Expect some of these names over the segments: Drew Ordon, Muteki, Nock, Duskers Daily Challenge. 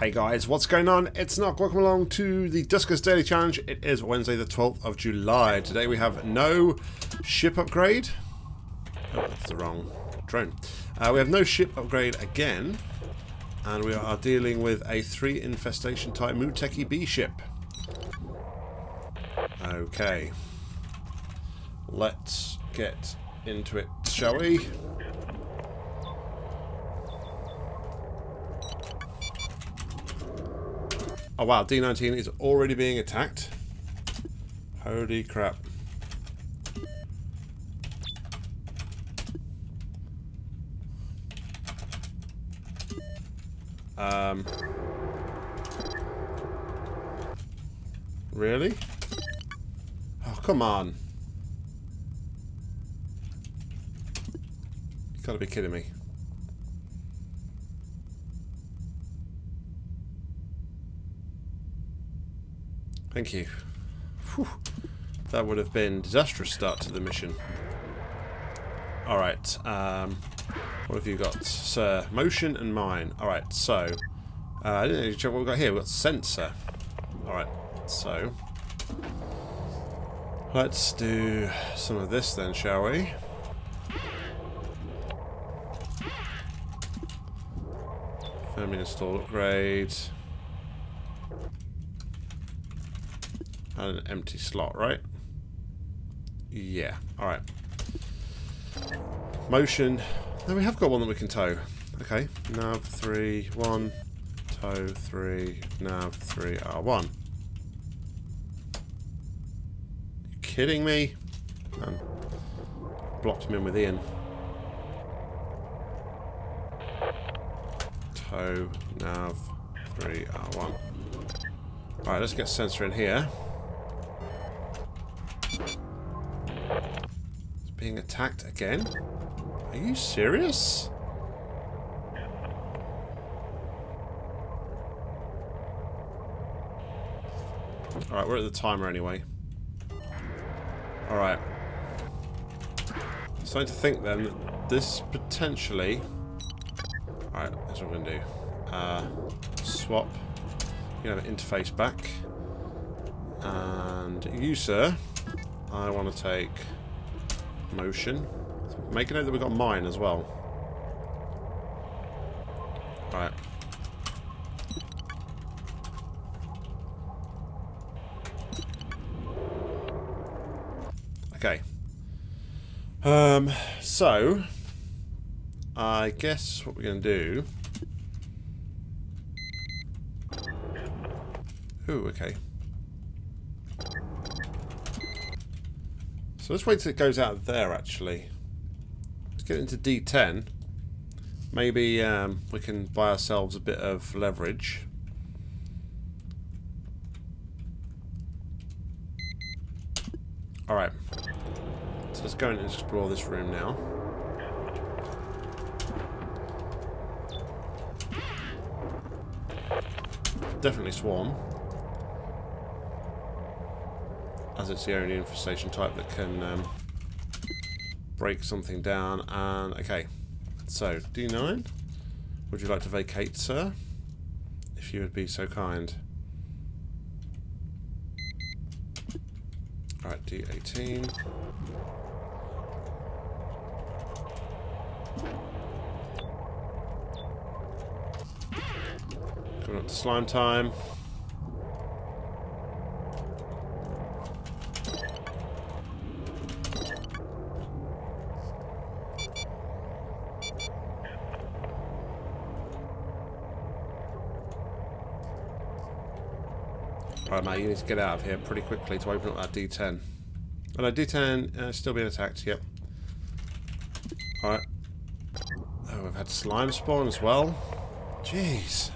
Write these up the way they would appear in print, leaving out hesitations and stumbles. Hey guys, what's going on? It's Nock. Welcome along to the Duskers Daily Challenge. It is Wednesday the 12th of July. Today we have no ship upgrade. Oh, that's the wrong drone. We have no ship upgrade again. And we are dealing with a 3 infestation type Muteki B ship. Okay. Let's get into it, shall we? Oh wow, D19 is already being attacked. Holy crap. Really? Oh, come on. You gotta be kidding me. Thank you. Whew. That would have been a disastrous start to the mission. Alright, what have you got? Sir, motion and mine. Alright, so... I didn't actually check what we've got here. We've got sensor. Alright, so... let's do some of this then, shall we? Firmly installed upgrade. And an empty slot, right? Yeah. Alright. Motion. No, we have got one that we can tow. Okay. Nav 3, 1. Tow 3. Nav 3, R1. You kidding me? Man. Blocked him in with Ian. Tow, Nav 3, R1. Alright, let's get sensor in here. Being attacked again? Are you serious? Alright, we're at the timer anyway. Alright. I'm starting to think then that this potentially... Alright, that's what I'm going to do. Swap. You have an interface back. And you, sir, I want to take... motion. Make a note that we've got mine as well. Alright. Okay. So, I guess what we're going to do... ooh, okay. So let's wait till it goes out there, actually. Let's get into D10. Maybe we can buy ourselves a bit of leverage. Alright. So let's go and explore this room now. Definitely swarm. As it's the only infestation type that can break something down. And okay, so D9, would you like to vacate, sir? If you would be so kind. Alright, D18. Coming up to slime time. Alright, mate, you need to get out of here pretty quickly to open up that D10. Oh no, D10 still being attacked, yep. Alright. Oh, we've had slime spawn as well. Jeez.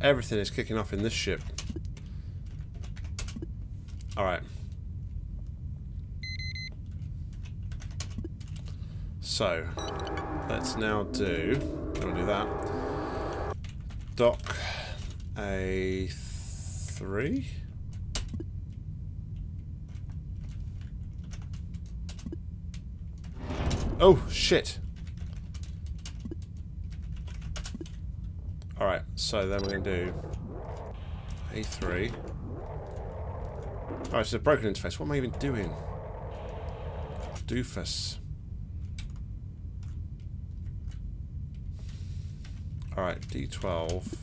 Everything is kicking off in this ship. Alright. So, let's now do... I'm going to do that. Dock a... 3. Oh shit! Alright, so then we're going to do A3. Alright, it's a broken interface. What am I even doing? Doofus. Alright, D12.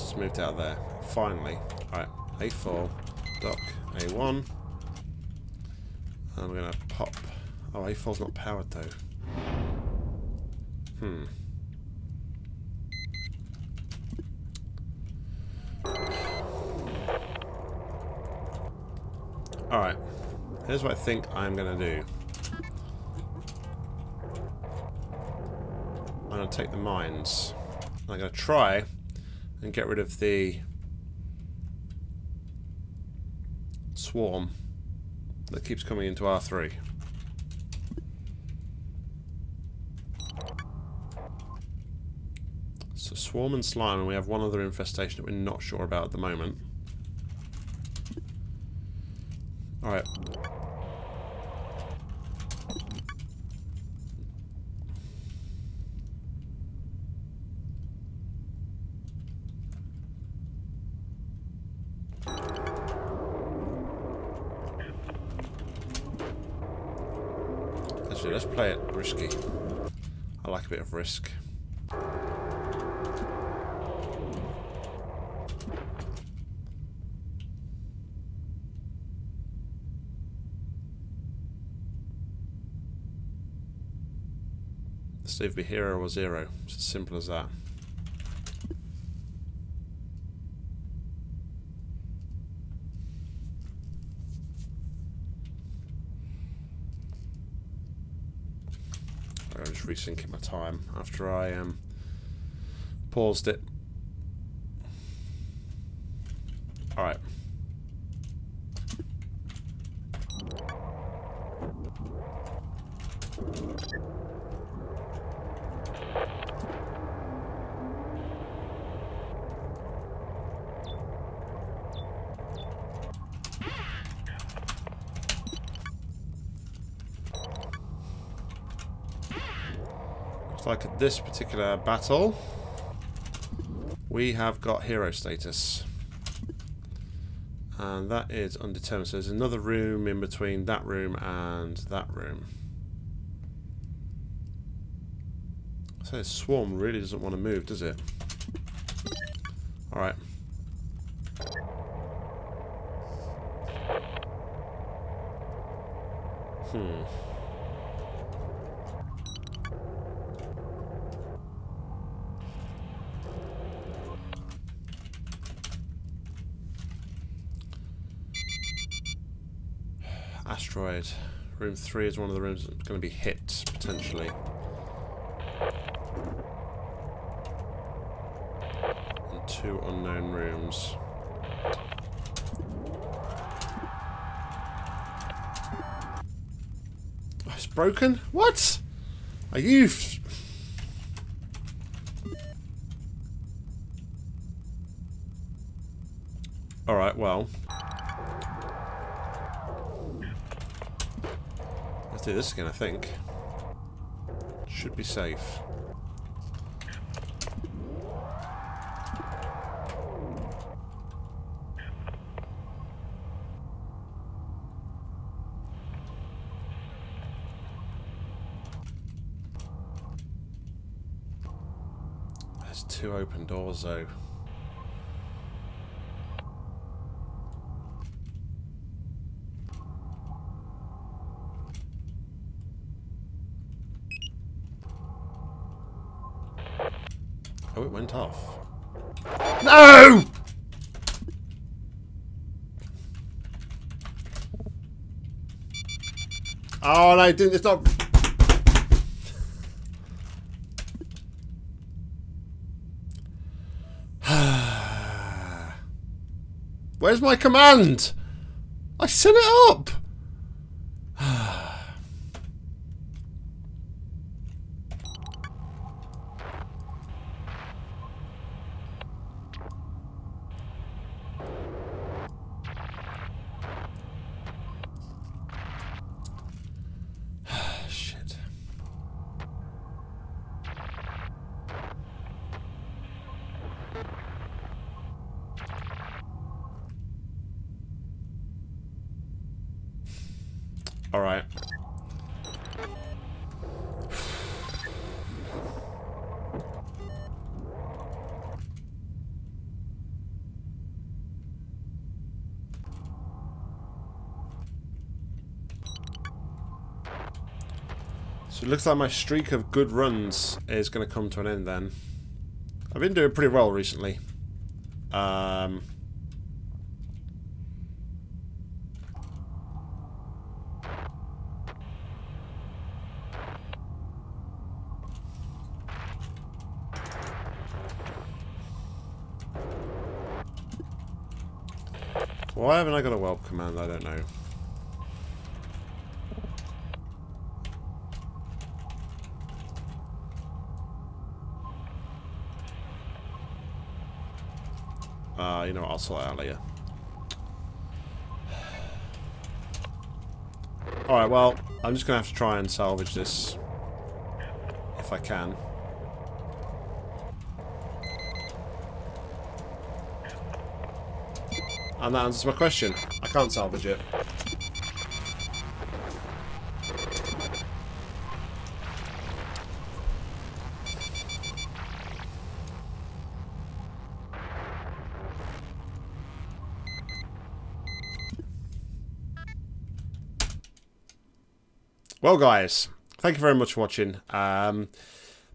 It's moved out there. Finally. Alright, A4, dock, A1. I'm gonna pop. Oh, A4's not powered though. Alright. Here's what I think I'm gonna do. I'm gonna take the mines. I'm gonna try and get rid of the swarm that keeps coming into R3. So swarm and slime, and we have one other infestation that we're not sure about at the moment. Alright. Actually, let's play it risky. I like a bit of risk. Let's either be hero or zero. It's as simple as that. I'm just resyncing my time after I paused it. Alright. Like at this particular battle, we have got hero status, and that is undetermined. So there's another room in between that room and that room. So this swarm really doesn't want to move, does it? All right. Asteroid. Room 3 is one of the rooms that's going to be hit, potentially. And 2 unknown rooms. Oh, it's broken? What? Are you... Alright, well... Let's do this again, I think. Should be safe. There's 2 open doors, though. Oh, it went off. No! Oh, no, didn't it stop? Where's my command? I set it up! Alright. So it looks like my streak of good runs is going to come to an end then. I've been doing pretty well recently. Why haven't I got a whelp command? I don't know. You know what, I'll sort it out later. Alright, well, I'm just going to have to try and salvage this. If I can. And that answers my question. I can't salvage it. Well guys, thank you very much for watching.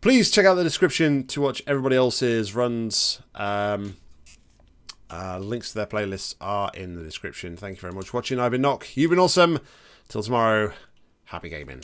Please check out the description to watch everybody else's runs. Links to their playlists are in the description. Thank you very much for watching. I've been Nock, you've been awesome. Till tomorrow, happy gaming.